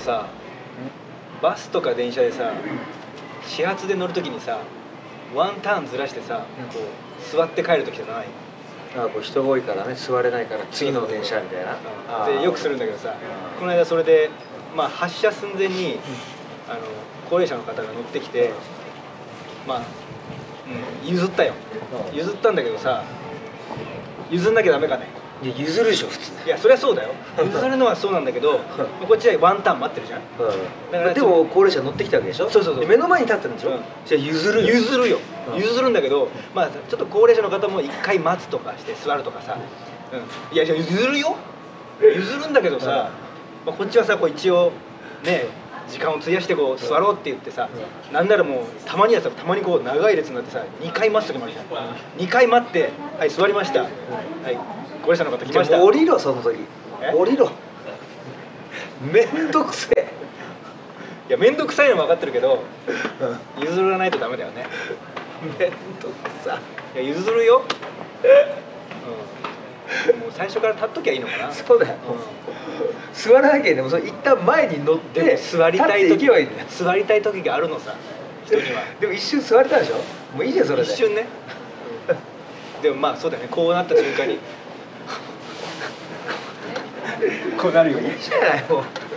のさ、バスとか電車でさ、始発で乗るときにさ、ワンターンずらしてさ、こう座って帰るときじゃない？ああ、こう人が多いからね、座れないから次の電車みたいな。でよくするんだけどさ、この間それでまあ発車寸前に高齢者の方が乗ってきて、まあ譲ったよ。譲ったんだけどさ、譲んなきゃダメかね。いや譲るでしょ普通。いやそりゃそうだよ、譲るのはそうなんだけどこっちはワンターン待ってるじゃん。だからでも高齢者乗ってきたわけでしょ。そうそうそう、目の前に立ってるんでしょ。じゃ譲るよ、譲るよ、譲るんだけど、まあちょっと高齢者の方も一回待つとかして座るとかさ、いやじゃ譲るよ、譲るんだけどさ、こっちはさ、こう一応ね時間を費やしてこう座ろうって言ってさ、なんならもうたまにはさ、たまにこう長い列になってさ、2回待つ時もあるじゃん。2回待って、はい、座りました、はい、高齢者の方来ました。降りろ、その時降りろ、めんどくせえ。いやめんどくさいのも分かってるけど、譲らないとダメだよね。めんどくさい。いや譲るよ、うん、もう最初から立っときゃいいのかな。そうだよ、うん、座らなきゃいい。でもそれ一旦前に乗って座りたい時はいいんだよ。座りたい時があるのさ、人には。でも一瞬座れたでしょ、もういいじゃんそれで。一瞬ね、うん、でもまあそうだよね、こうなった瞬間にこうなるよね。いいじゃないもう。